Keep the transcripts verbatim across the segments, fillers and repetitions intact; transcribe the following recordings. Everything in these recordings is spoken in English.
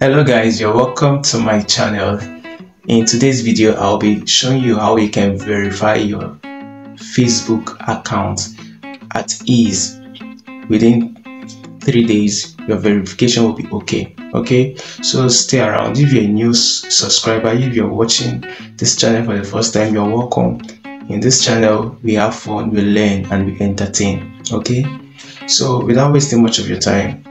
Hello guys, you're welcome to my channel. In today's video, I'll be showing you how you can verify your Facebook account at ease. Within three days, your verification will be okay. Okay, so stay around. If you're a new subscriber, if you're watching this channel for the first time, you're welcome. In this channel, we have fun, we learn, and we entertain. Okay, so without wasting much of your time,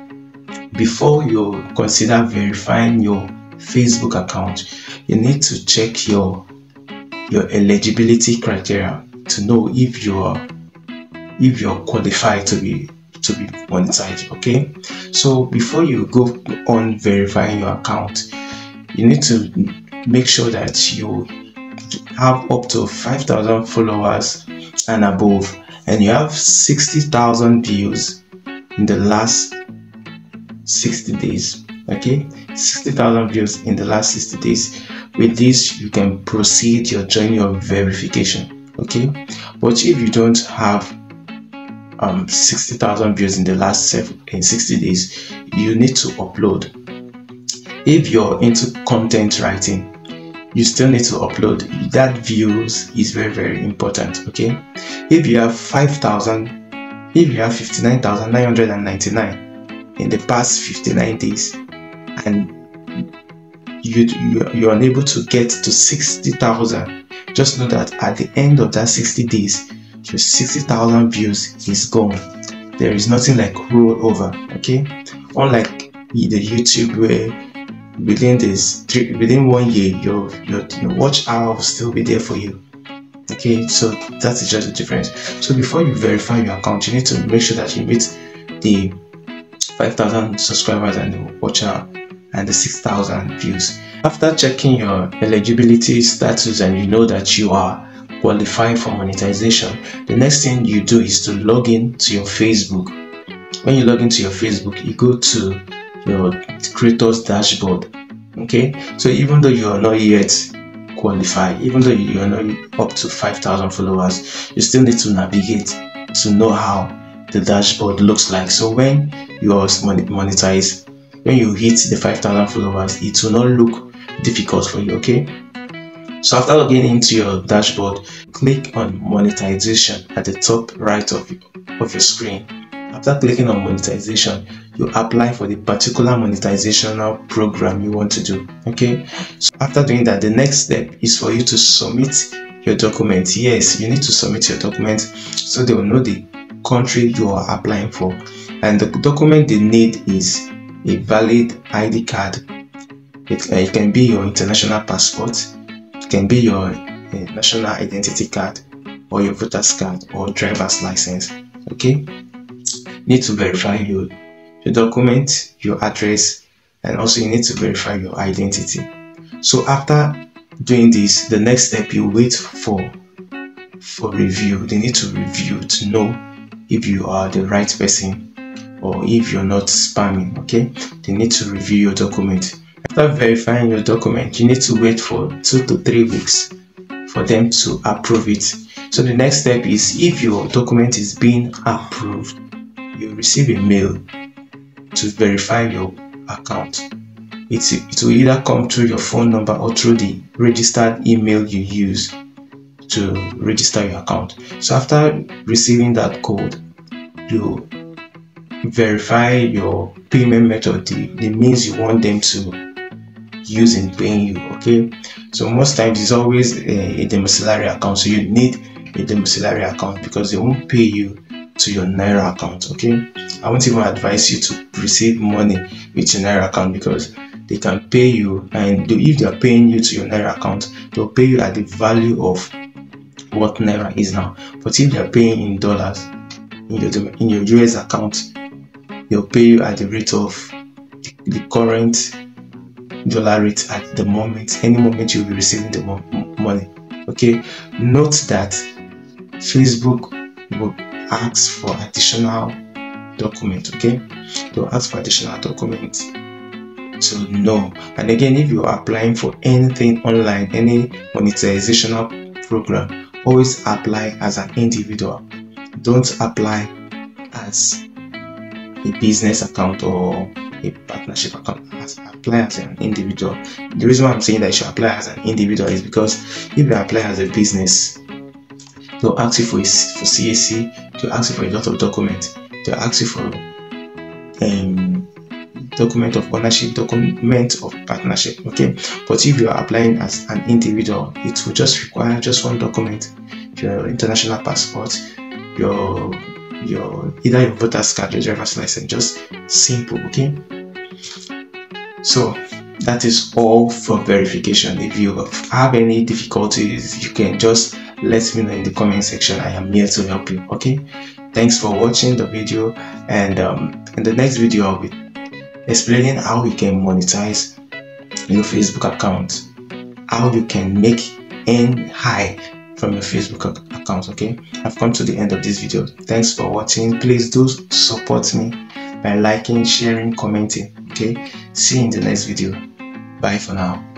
before you consider verifying your Facebook account, you need to check your your eligibility criteria to know if you are if you're qualified to be to be monetized. Okay, so before you go on verifying your account, you need to make sure that you have up to five thousand followers and above, and you have sixty thousand views in the last sixty days. Okay, sixty thousand views in the last sixty days. With this, you can proceed your journey of verification. Okay, but if you don't have um sixty thousand views in the last in sixty days, you need to upload. If you're into content writing, you still need to upload. That views is very very important. Okay, if you have five thousand, if you have fifty-nine thousand nine hundred ninety-nine in the past fifty-nine days, and you, you you're unable to get to sixty thousand, just know that at the end of that sixty days, your sixty thousand views is gone. There is nothing like rollover. Okay, unlike the YouTube where within this three, within one year your, your your watch hour will still be there for you. Okay, so that's just the difference. So before you verify your account, you need to make sure that you meet the five thousand subscribers and the watcher and the six thousand views. After checking your eligibility status and you know that you are qualified for monetization, the next thing you do is to log in to your Facebook. When you log into your Facebook, you go to your creator's dashboard. Okay, so even though you are not yet qualified, even though you are not up to five thousand followers, you still need to navigate to know how the dashboard looks like. So when you are monetized, when you hit the five thousand followers, it will not look difficult for you. Okay, so after logging into your dashboard, click on monetization at the top right of, of your screen. After clicking on monetization, you apply for the particular monetizational program you want to do. Okay, so after doing that, the next step is for you to submit your document. Yes, you need to submit your document so they will know the country you are applying for, and the document they need is a valid I D card. It, uh, it can be your international passport, it can be your uh, national identity card, or your voter's card, or driver's license. Okay, you need to verify your, your document, your address, and also you need to verify your identity. So after doing this, the next step, you wait for for review. They need to review to know if you are the right person or if you're not spamming. Okay, they need to review your document. After verifying your document, you need to wait for two to three weeks for them to approve it. So the next step is, if your document is being approved, you receive a mail to verify your account. It's, it will either come through your phone number or through the registered email you use to register your account. So after receiving that code, you verify your payment method, the, the means you want them to use in paying you. Okay, so most times it's always a, a domiciliary account, so you need a domiciliary account because they won't pay you to your Naira account. Okay, I won't even advise you to receive money with your Naira account because they can pay you, and if they are paying you to your Naira account, they'll pay you at the value of what Naira is now. But if they are paying in dollars in your in your U S account, they'll pay you at the rate of the current dollar rate at the moment. Any moment you'll be receiving the mo money. Okay, note that Facebook will ask for additional document. Okay, they'll ask for additional documents. So no, and again, if you are applying for anything online, any monetizational program, always apply as an individual. Don't apply as a business account or a a partnership account as apply as an individual. The reason why I'm saying that you should apply as an individual is because if you apply as a business, they'll ask you for a, for C A C, they'll ask you for a lot of documents, they'll ask you for um document of ownership, document of partnership. Okay, but if you are applying as an individual, it will just require just one document: your international passport, your your either your voter's card, your driver's license. Just simple. Okay, so that is all for verification. If you have any difficulties, you can just let me know in the comment section. I am here to help you. Okay, thanks for watching the video, and um in the next video I'll be explaining how you can monetize your Facebook account, how you can make earn high from your Facebook account. Okay, I've come to the end of this video. Thanks for watching. Please do support me by liking, sharing, commenting. Okay, see you in the next video. Bye for now.